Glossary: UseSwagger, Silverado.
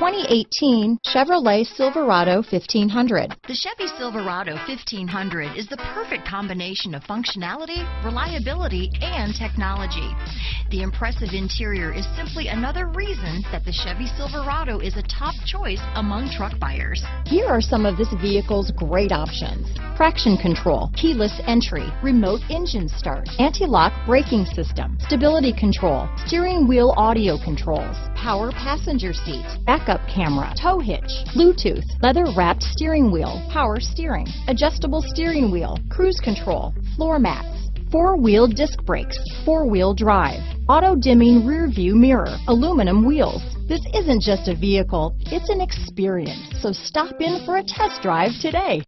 2018 Chevrolet Silverado 1500. The Chevy Silverado 1500 is the perfect combination of functionality, reliability, and technology. The impressive interior is simply another reason that the Chevy Silverado is a top choice among truck buyers. Here are some of this vehicle's great options: traction control, keyless entry, remote engine start, anti-lock braking system, stability control, steering wheel audio controls, power passenger seat, backup camera, tow hitch, Bluetooth, leather-wrapped steering wheel, power steering, adjustable steering wheel, cruise control, floor mats, four-wheel disc brakes, four-wheel drive, auto-dimming rear-view mirror, aluminum wheels. This isn't just a vehicle, it's an experience, so stop in for a test drive today.